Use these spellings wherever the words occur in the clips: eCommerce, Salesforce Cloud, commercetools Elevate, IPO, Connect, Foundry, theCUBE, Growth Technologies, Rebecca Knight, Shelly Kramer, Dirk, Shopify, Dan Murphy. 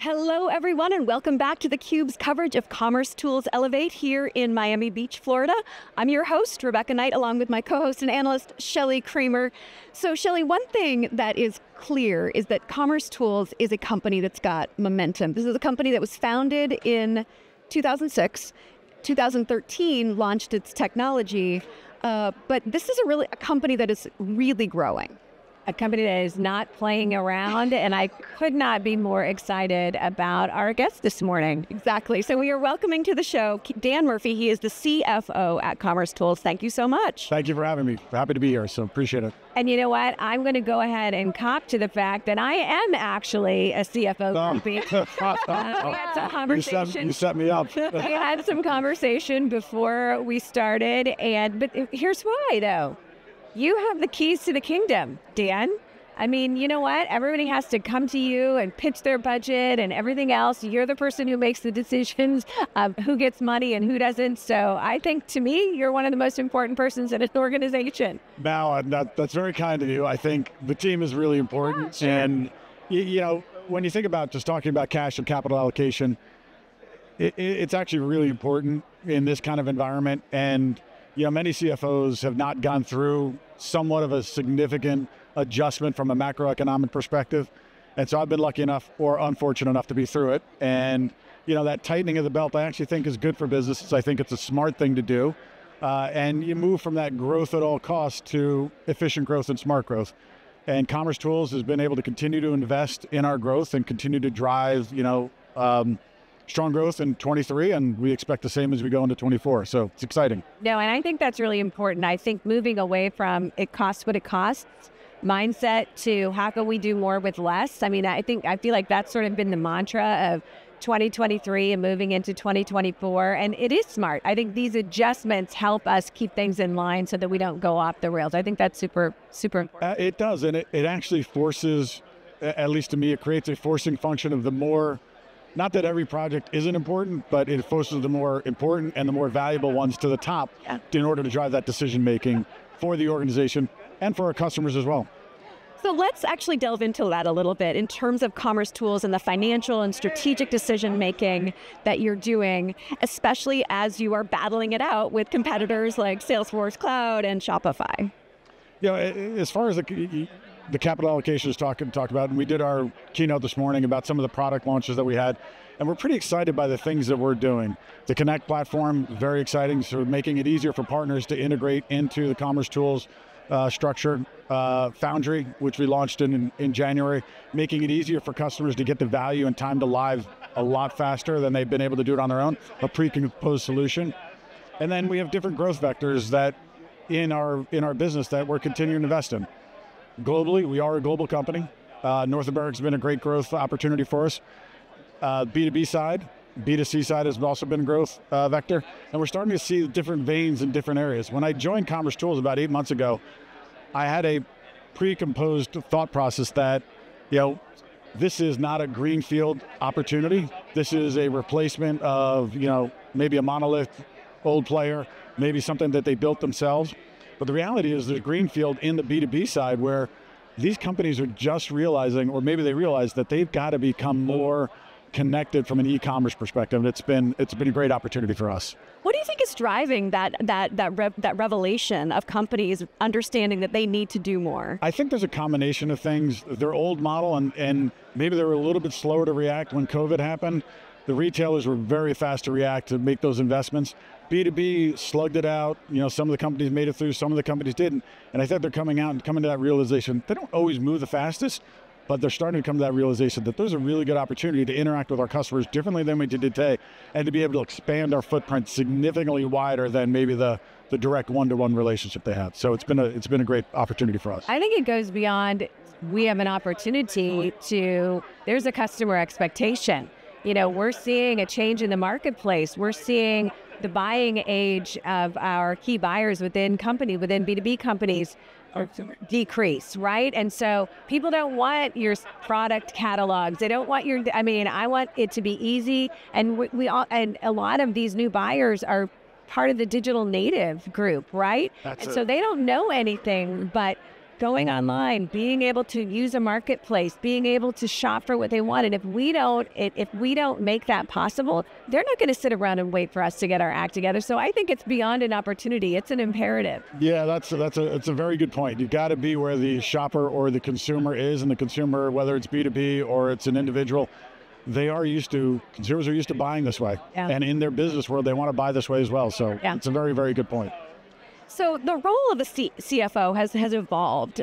Hello everyone and welcome back to theCUBE's coverage of commercetools Elevate here in Miami Beach, Florida. I'm your host, Rebecca Knight, along with my co-host and analyst, Shelly Kramer. So Shelly, one thing that is clear is that commercetools is a company that's got momentum. This is a company that was founded in 2006, 2013 launched its technology, but this is a company that is really growing. A company that is not playing around, and I could not be more excited about our guest this morning. Exactly, so we are welcoming to the show Dan Murphy. He is the CFO at commercetools. Thank you so much. Thank you for having me. Happy to be here, so appreciate it. And you know what? I'm going to go ahead and cop to the fact that I am actually a CFO. We had some conversation. You set me up. We had some conversation before we started, but here's why though. You have the keys to the kingdom, Dan. I mean, you know what? Everybody has to come to you and pitch their budget and everything else. You're the person who makes the decisions of who gets money and who doesn't. So I think, to me, you're one of the most important persons in an organization. Now, that's very kind of you. I think the team is really important. Sure. And, you know, when you think about just talking about cash and capital allocation, it's actually really important in this kind of environment. And you know, many CFOs have not gone through somewhat of a significant adjustment from a macroeconomic perspective. And so I've been lucky enough or unfortunate enough to be through it. And, you know, that tightening of the belt I actually think is good for businesses. I think it's a smart thing to do. And you move from that growth at all costs to efficient growth and smart growth. And commercetools has been able to continue to invest in our growth and continue to drive, you know, strong growth in 23, and we expect the same as we go into 24, so it's exciting. No, and I think that's really important. I think moving away from it costs what it costs mindset to how can we do more with less? I mean, I feel like that's sort of been the mantra of 2023 and moving into 2024, and it is smart. I think these adjustments help us keep things in line so that we don't go off the rails. I think that's super, super important. It does, and it actually forces, at least to me, it creates a forcing function of the more, not that every project isn't important, but it forces the more important and the more valuable ones to the top in order to drive that decision-making for the organization and for our customers as well. So let's actually delve into that a little bit in terms of commercetools and the financial and strategic decision-making that you're doing, especially as you are battling it out with competitors like Salesforce Cloud and Shopify. You know, as far as the capital allocation is talked about, and we did our keynote this morning about some of the product launches that we had, and we're pretty excited by the things that we're doing. The Connect platform, very exciting, so making it easier for partners to integrate into the commercetools structure. Foundry, which we launched in January, making it easier for customers to get the value and time to live a lot faster than they've been able to do it on their own, a pre-composed solution. And then we have different growth vectors that in our business that we're continuing to invest in. Globally, we are a global company. North America's been a great growth opportunity for us. B2B side, B2C side has also been a growth vector. And we're starting to see different veins in different areas. When I joined commercetools about 8 months ago, I had a pre-composed thought process that, you know, this is not a greenfield opportunity. This is a replacement of, you know, maybe a monolith, old player, maybe something that they built themselves. But the reality is there's greenfield in the B2B side where these companies are just realizing, or maybe they realize that they've got to become more connected from an e-commerce perspective. And it's been a great opportunity for us. What do you think is driving that revelation of companies understanding that they need to do more? I think there's a combination of things. Their old model, and maybe they were a little bit slower to react when COVID happened. The retailers were very fast to react to make those investments. B2B slugged it out. You know, some of the companies made it through, some of the companies didn't. And I think they're coming out and coming to that realization. They don't always move the fastest, but they're starting to come to that realization that there's a really good opportunity to interact with our customers differently than we did today, and to be able to expand our footprint significantly wider than maybe the direct one-to-one relationship they have. So it's been a great opportunity for us. I think it goes beyond, we have an opportunity to, there's a customer expectation. You know, we're seeing a change in the marketplace. We're seeing the buying age of our key buyers within B2B companies decrease, right? And so people don't want your product catalogs. They don't want your, I mean, I want it to be easy. And and a lot of these new buyers are part of the digital native group, right? And so they don't know anything but going online, being able to use a marketplace, being able to shop for what they want. And if we don't make that possible, they're not going to sit around and wait for us to get our act together. So I think it's beyond an opportunity. It's an imperative. Yeah, that's a very good point. You've got to be where the shopper or the consumer is, and the consumer, whether it's B2B or it's an individual, consumers are used to buying this way. Yeah. And in their business world, they want to buy this way as well. So yeah, it's a very, very good point. So the role of a CFO has evolved.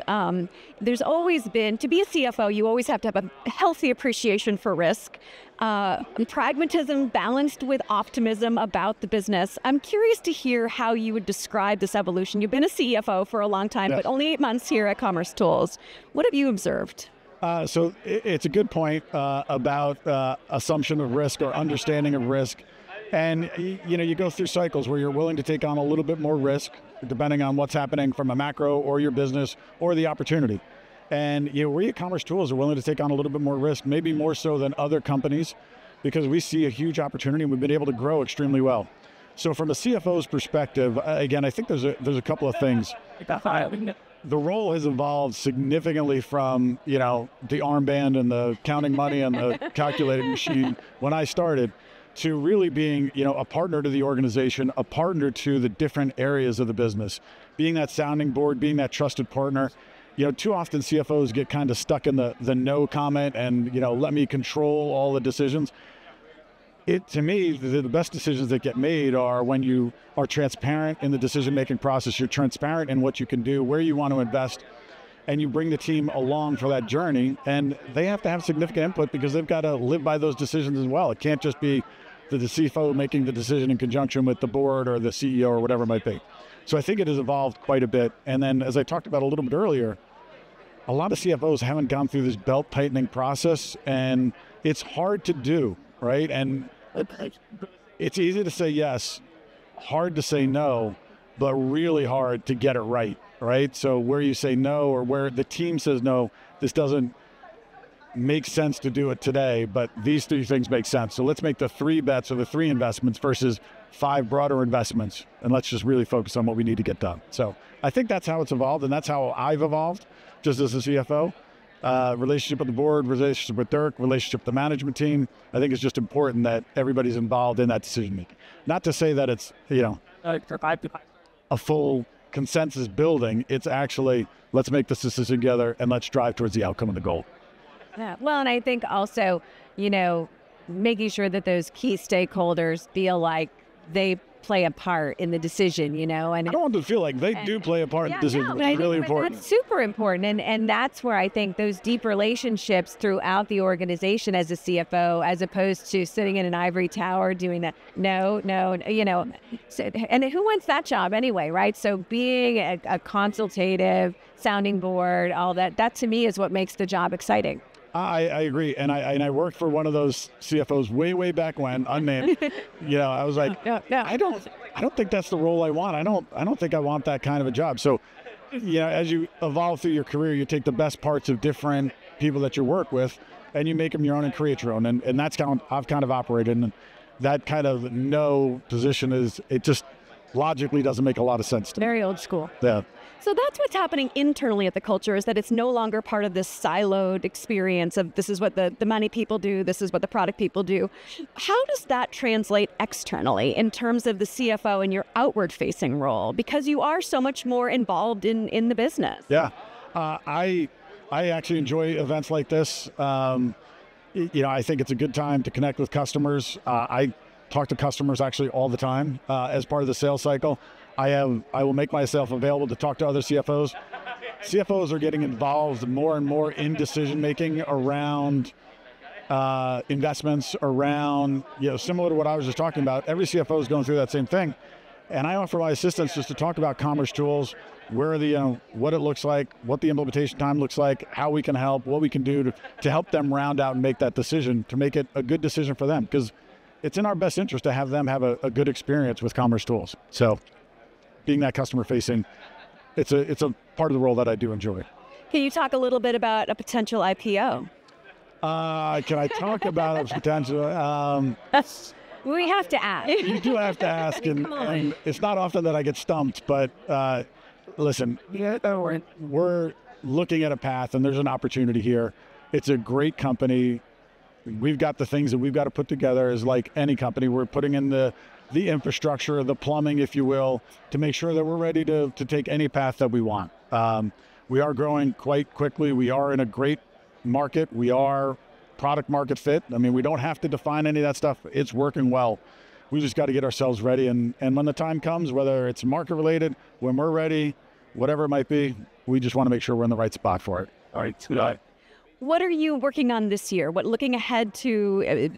There's always been, to be a CFO, you always have to have a healthy appreciation for risk, pragmatism balanced with optimism about the business. I'm curious to hear how you would describe this evolution. You've been a CFO for a long time, yes, but only 8 months here at commercetools. What have you observed? So it's a good point about assumption of risk or understanding of risk. And you go through cycles where you're willing to take on a little bit more risk depending on what's happening from a macro or your business or the opportunity. And we at commercetools are willing to take on a little bit more risk, maybe more so than other companies, because we see a huge opportunity and we've been able to grow extremely well. So from a CFO's perspective, again, I think there's a couple of things. The role has evolved significantly from, the armband and the counting money and the calculating machine when I started, to really being, a partner to the organization, a partner to the different areas of the business, being that sounding board, being that trusted partner. Too often CFOs get kind of stuck in the no comment and, let me control all the decisions. To me, the best decisions that get made are when you are transparent in the decision-making process, you're transparent in what you can do, where you want to invest, and you bring the team along for that journey. And they have to have significant input because they've got to live by those decisions as well. It can't just be the CFO making the decision in conjunction with the board or the CEO or whatever it might be. So I think it has evolved quite a bit. And then as I talked about a little bit earlier, a lot of CFOs haven't gone through this belt tightening process, and it's hard to do, right? And it's easy to say yes, hard to say no, but really hard to get it right, right? So where you say no or where the team says no, this doesn't make sense to do it today, but these three things make sense. So let's make the three bets or the three investments versus 5 broader investments. And let's just really focus on what we need to get done. So I think that's how it's evolved, and that's how I've evolved just as a CFO. Relationship with the board, relationship with Dirk, relationship with the management team. I think it's just important that everybody's involved in that decision making. Not to say that it's, a full consensus building. It's actually, let's make this decision together and let's strive towards the outcome and the goal. Yeah. Well, and I think also, making sure that those key stakeholders feel like they play a part in the decision, And I don't want to feel like they do play a part in the decision, which is really important. That's super important. And that's where I think those deep relationships throughout the organization as a CFO, as opposed to sitting in an ivory tower doing that, and who wants that job anyway, right? So being a consultative, sounding board, all that to me is what makes the job exciting. I agree, and I worked for one of those CFOs way back when, unnamed. I was like, I don't think that's the role I want. I don't think I want that kind of a job. So, as you evolve through your career, you take the best parts of different people that you work with, and you make them your own and create your own. And that's how I've kind of operated. And that kind of no position just logically doesn't make a lot of sense to me. Very old school. Yeah. So that's what's happening internally at the culture, is that it's no longer part of this siloed experience of this is what the money people do, this is what the product people do. How does that translate externally in terms of the CFO and your outward facing role? Because you are so much more involved in the business. Yeah, I actually enjoy events like this. I think it's a good time to connect with customers. I talk to customers actually all the time as part of the sales cycle. I will make myself available to talk to other CFOs. CFOs are getting involved more and more in decision-making around investments, around, similar to what I was just talking about. Every CFO is going through that same thing. And I offer my assistance just to talk about commercetools, where what it looks like, what the implementation time looks like, how we can help, what we can do to help them round out and make that decision, to make it a good decision for them. Because it's in our best interest to have them have a good experience with commercetools. So being that customer facing, it's a part of the role that I do enjoy. Can you talk a little bit about a potential IPO? Can I talk about a potential? We have to ask. You do have to ask, and it's not often that I get stumped, but listen, yeah, don't worry. We're looking at a path, and there's an opportunity here. It's a great company. We've got the things that we've got to put together as like any company. We're putting in the infrastructure, the plumbing, if you will, to make sure that we're ready to take any path that we want. We are growing quite quickly. We are in a great market. We are product market fit. I mean, we don't have to define any of that stuff. It's working well. We just got to get ourselves ready. And when the time comes, whether it's market related, when we're ready, whatever it might be, we just want to make sure we're in the right spot for it. All right. Good. What are you working on this year? What, looking ahead to,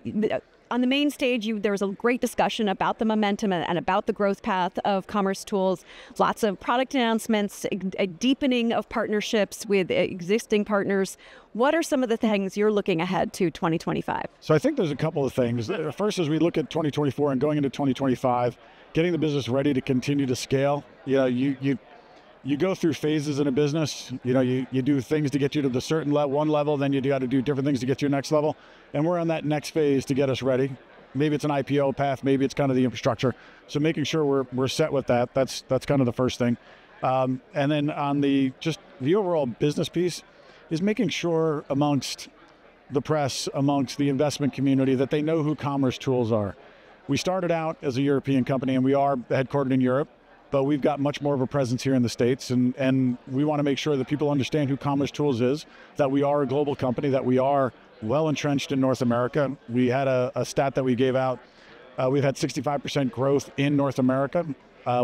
on the main stage, there was a great discussion about the momentum and about the growth path of commercetools. Lots of product announcements, a deepening of partnerships with existing partners. What are some of the things you're looking ahead to 2025? So I think there's a couple of things. First, as we look at 2024 and going into 2025, getting the business ready to continue to scale. You know, you go through phases in a business. You know, you do things to get you to the certain one level, then you got to do different things to get to your next level. And we're on that next phase to get us ready. Maybe it's an IPO path, maybe it's kind of the infrastructure. So making sure we're set with that. That's kind of the first thing. And then on the overall business piece is making sure amongst the press, amongst the investment community, that they know who commercetools are. We started out as a European company, and we are headquartered in Europe, but we've got much more of a presence here in the States, and we want to make sure that people understand who commercetools is, that we are a global company, that we are well entrenched in North America. We had a stat that we gave out. We've had 65% growth in North America,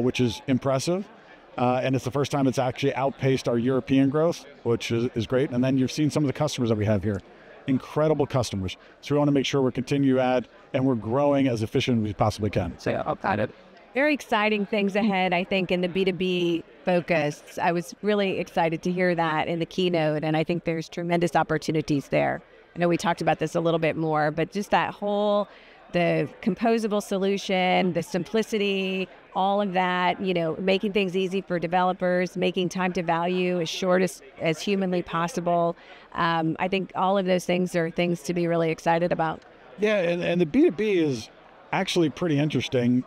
which is impressive. And it's the first time it's actually outpaced our European growth, which is great. And then you've seen some of the customers that we have here, incredible customers. So we want to make sure we're continuing to add, and we're growing as efficient as we possibly can. So I'll add it. Very exciting things ahead, I think, in the B2B focus. I was really excited to hear that in the keynote, and I think there's tremendous opportunities there. I know we talked about this a little bit more, but just that whole, the composable solution, the simplicity, all of that, you know, making things easy for developers, making time to value as short as humanly possible. I think all of those things are things to be really excited about. Yeah, and the B2B is actually pretty interesting.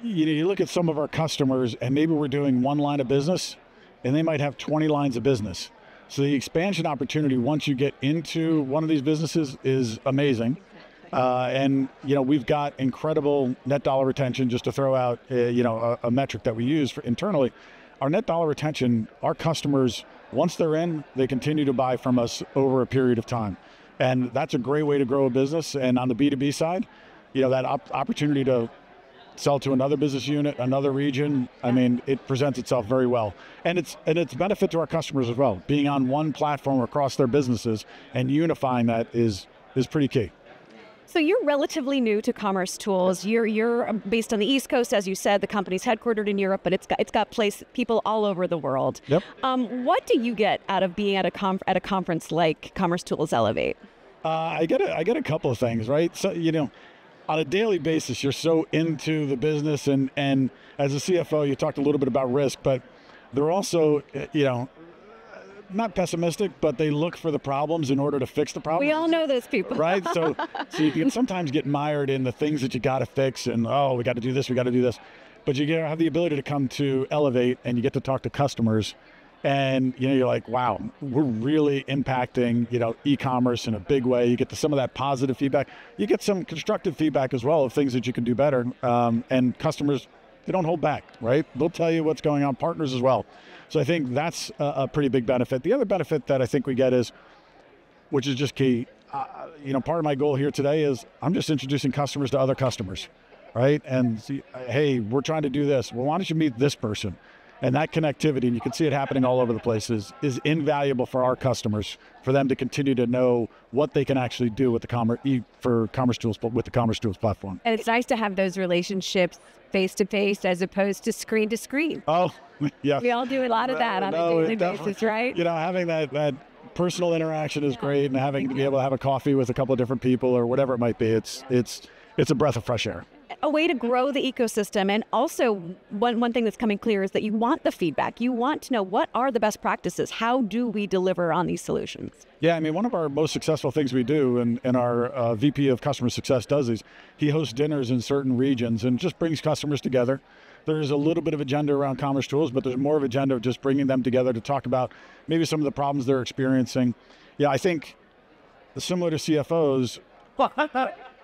You know, you look at some of our customers, and maybe we're doing one line of business, and they might have 20 lines of business. So the expansion opportunity once you get into one of these businesses is amazing. And you know, we've got incredible net dollar retention. Just to throw out, you know, a metric that we use for internally, our net dollar retention. Our customers, once they're in, they continue to buy from us over a period of time, and that's a great way to grow a business. And on the B2B side, you know, that opportunity to sell to another business unit, another region. I mean, it presents itself very well. And it's benefit to our customers as well. Being on one platform across their businesses and unifying that is pretty key. So you're relatively new to commercetools. You're based on the East Coast, as you said. The company's headquartered in Europe, but it's got people all over the world. Yep. What do you get out of being at a conference like commercetools Elevate? I get a couple of things, right? So, you know, on a daily basis, you're so into the business, and as a CFO, you talked a little bit about risk, but they're also, you know, not pessimistic, but they look for the problems in order to fix the problems. We all know those people. Right? So you can sometimes get mired in the things that you got to fix, and, oh, we got to do this, we got to do this. But you have the ability to come to Elevate, and you get to talk to customers, and, you know, you're like, wow, we're really impacting, you know, e-commerce in a big way. You get to some of that positive feedback. You get some constructive feedback as well of things that you can do better. And customers, they don't hold back, right? They'll tell you what's going on, partners as well. So I think that's a pretty big benefit. The other benefit that I think we get is, which is just key, you know, part of my goal here today is I'm just introducing customers to other customers, right? And see, hey, we're trying to do this. Well, why don't you meet this person? And that connectivity, and you can see it happening all over the place, is invaluable for our customers, for them to continue to know what they can actually do with the commercetools platform. And it's nice to have those relationships face to face as opposed to screen to screen. Oh, yeah. We all do a lot of that on a daily basis, right? You know, having that personal interaction is great, and having to be able to have a coffee with a couple of different people or whatever it might be, it's a breath of fresh air. A way to grow the ecosystem, and also one thing that's coming clear is that you want the feedback. You want to know what are the best practices. How do we deliver on these solutions? Yeah, I mean, one of our most successful things we do, and our VP of Customer Success does these, he hosts dinners in certain regions and just brings customers together. There's a little bit of agenda around commerce tools, but there's more of agenda of just bringing them together to talk about maybe some of the problems they're experiencing. Yeah, I think similar to CFOs,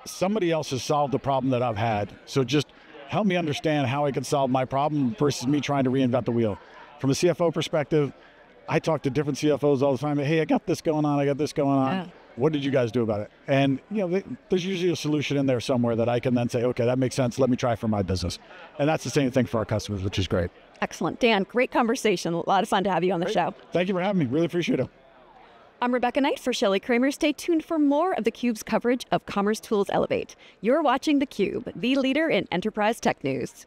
somebody else has solved the problem that I've had. So just help me understand how I can solve my problem versus me trying to reinvent the wheel. From a CFO perspective, I talk to different CFOs all the time. Hey, I got this going on, I got this going on. Yeah. What did you guys do about it? And you know, there's usually a solution in there somewhere that I can then say, okay, that makes sense, let me try for my business. And that's the same thing for our customers, which is great. Excellent. Dan, great conversation. A lot of fun to have you on the show. Thank you for having me. Really appreciate it. I'm Rebecca Knight for Shelly Kramer. Stay tuned for more of theCUBE's coverage of commercetools Elevate. You're watching theCUBE, the leader in enterprise tech news.